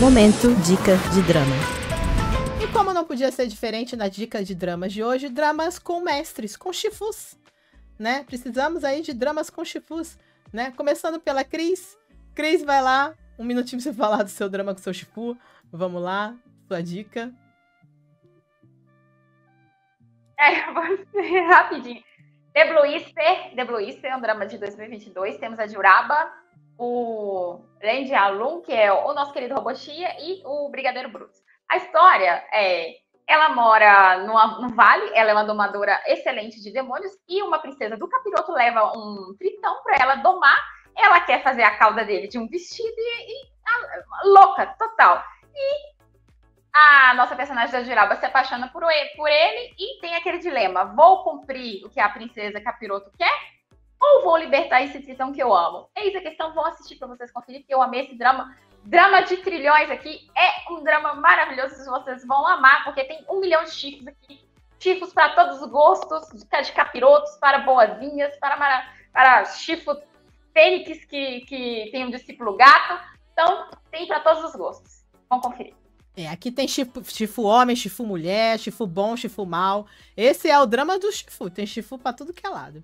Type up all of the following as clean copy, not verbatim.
Momento Dica de Drama. E como não podia ser diferente na Dica de Dramas de hoje, dramas com mestres, com Shifus, né? Precisamos aí de dramas com Shifus, né? Começando pela Cris. Cris, vai lá, um minutinho pra você falar do seu drama com seu Shifu. Vamos lá, sua dica. Eu vou ser rapidinho. De Blue Isp é um drama de 2022. Temos a Juraba, o Randy Alum, que é o nosso querido Roboxia, e o Brigadeiro Bruto. A história é... Ela mora no vale, ela é uma domadora excelente de demônios, e uma princesa do Capiroto leva um tritão para ela domar. Ela quer fazer a cauda dele de um vestido e louca, total. E a nossa personagem da Juraba se apaixona por ele e tem aquele dilema: vou cumprir o que a princesa Capiroto quer ou vou libertar esse tritão que eu amo? Eis a questão, vão assistir para vocês conferirem, porque eu amei esse drama. Drama de trilhões aqui, é um drama maravilhoso, vocês vão amar, porque tem 1 milhão de chifres aqui. Chifres para todos os gostos, de capirotos, para boazinhas, para chifo fênix, que tem um discípulo gato. Então, tem para todos os gostos. Vão conferir. É, aqui tem Shifu homem, Shifu mulher, Shifu bom, Shifu mal. Esse é o drama do Shifu. Tem Shifu pra tudo que é lado,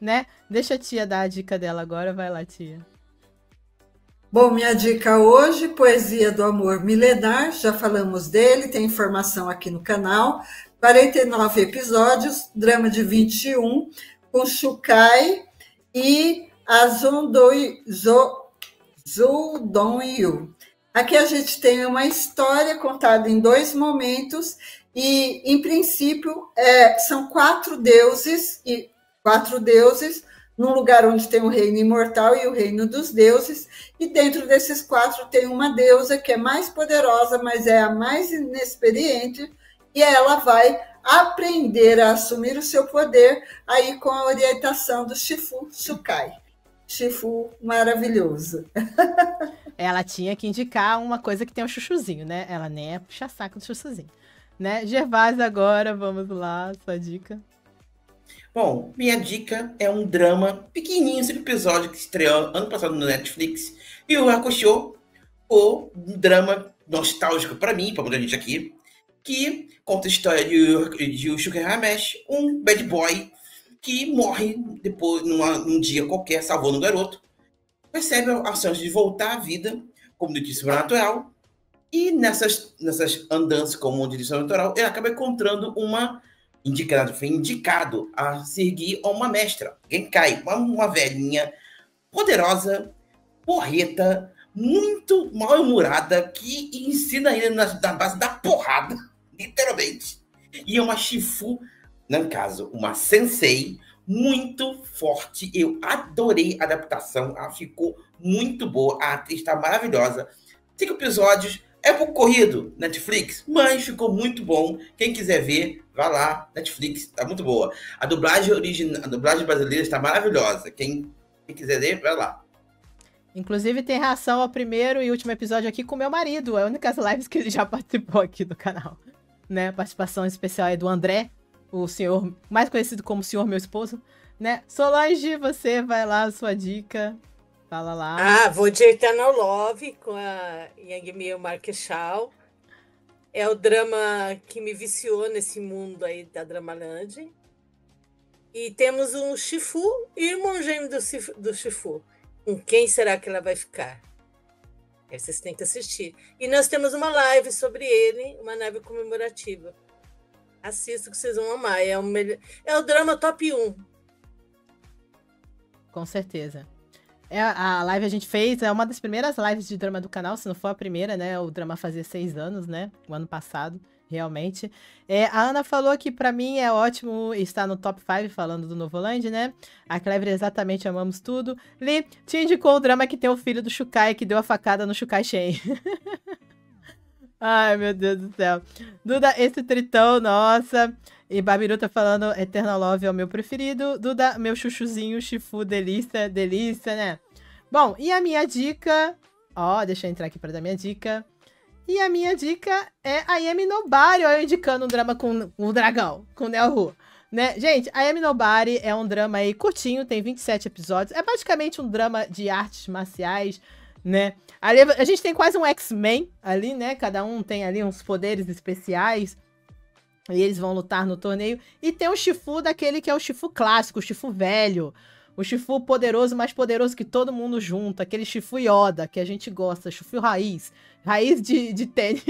né? Deixa a tia dar a dica dela agora. Vai lá, tia. Bom, minha dica hoje, Poesia do Amor Milenar. Já falamos dele, tem informação aqui no canal. 49 episódios, drama de 21, com Xu Kai e a Zhu Dong Yu. Aqui a gente tem uma história contada em 2 momentos e, em princípio, são 4 deuses num lugar onde tem o reino imortal e o reino dos deuses, e dentro desses 4 tem uma deusa que é mais poderosa, mas é a mais inexperiente, e ela vai aprender a assumir o seu poder aí com a orientação do Shifu Shukai. Shifu maravilhoso. Ela tinha que indicar uma coisa que tem um chuchuzinho, né? Ela nem é puxa-saco do chuchuzinho, né? Gervais, agora, vamos lá, sua dica. Bom, minha dica é um drama pequenininho, 5 episódios, que estreou ano passado no Netflix. E o Ako Show, um drama nostálgico para mim, para muita gente aqui, que conta a história de Yusuke Urameshi, um bad boy que morre depois, num dia qualquer, salvando um garoto. Recebe a chance de voltar à vida como notícia sobrenatural, e nessas andanças como notícia sobrenatural, ele acaba encontrando foi indicado a seguir uma mestra, Genkai, uma velhinha poderosa, porreta, muito mal-humorada, que ensina ele na base da porrada, literalmente. E é uma Shifu, no caso, uma sensei, muito forte. Eu adorei a adaptação, ela ficou muito boa, a atriz está maravilhosa. 5 episódios, é pouco corrido, Netflix, mas ficou muito bom. Quem quiser ver, vai lá, Netflix, tá muito boa. A dublagem brasileira está maravilhosa. Quem quiser ver, vai lá. Inclusive tem reação ao primeiro e último episódio aqui com meu marido, é a única live que ele já participou aqui do canal, né? A participação especial é do André, o senhor mais conhecido como senhor meu esposo, né? Solange, você vai lá, sua dica, fala lá. Ah, vou de Eternal Love com a Yang Mi e o Marquechal. É o drama que me viciou nesse mundo aí da Dramaland. E temos um Shifu e irmão gêmeo do Shifu. Com quem será que ela vai ficar? Aí vocês têm que assistir. E nós temos uma live sobre ele, uma live comemorativa. Assista que vocês vão amar. É o melhor... é o drama top 1. Com certeza. A live a gente fez, é uma das primeiras lives de drama do canal, se não for a primeira, né? O drama fazia 6 anos, né? O ano passado, realmente. A Ana falou que pra mim é ótimo estar no top 5, falando do Novoland, né? A Clever, exatamente, amamos tudo. Li, te indicou o drama que tem o filho do Xu Kai, que deu a facada no Xu Kai Cheng. Ai, meu Deus do céu. Duda, esse tritão, nossa. E Babiru tá falando, Eternal Love é o meu preferido. Duda, meu chuchuzinho, Shifu, delícia, delícia, né? Bom, e a minha dica... Ó, deixa eu entrar aqui pra dar minha dica. E a minha dica é a Yami no Bari, eu indicando um drama com o dragão, com o Nelhu, né? Gente, a Yami no Bari é um drama aí curtinho, tem 27 episódios. É basicamente um drama de artes marciais, né? Ali a gente tem quase um X-Men ali, né? Cada um tem ali uns poderes especiais. E eles vão lutar no torneio. E tem o Shifu daquele que é o Shifu clássico, o Shifu velho. O Shifu poderoso, mais poderoso que todo mundo junta. Aquele Shifu Yoda, que a gente gosta. Shifu Raiz. Raiz de tênis.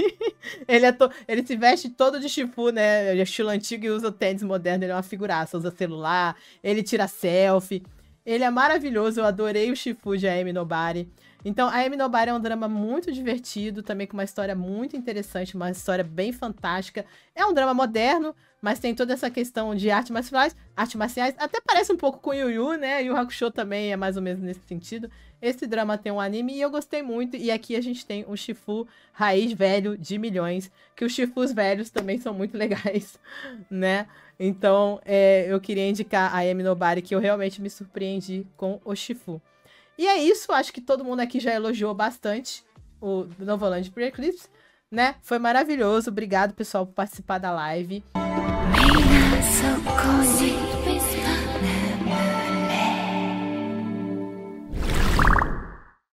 Ele se veste todo de Shifu, né? Ele é estilo antigo e usa o tênis moderno. Ele é uma figuraça, usa celular. Ele tira selfie. Ele é maravilhoso. Eu adorei o Shifu de Yami no Bari. Então, Yami no Bari é um drama muito divertido. Também com uma história muito interessante. Uma história bem fantástica. É um drama moderno. Mas tem toda essa questão de artes marciais, até parece um pouco com Yu Yu, né? Yu Yu Hakusho também é mais ou menos nesse sentido. Esse drama tem um anime e eu gostei muito. E aqui a gente tem um Shifu raiz velho de milhões, que os Shifus velhos também são muito legais, né? Então, eu queria indicar a Yami no Bari, que eu realmente me surpreendi com o Shifu. E é isso, acho que todo mundo aqui já elogiou bastante o Novoland Pearl Eclipse, né? Foi maravilhoso, obrigado pessoal por participar da live. So cozy.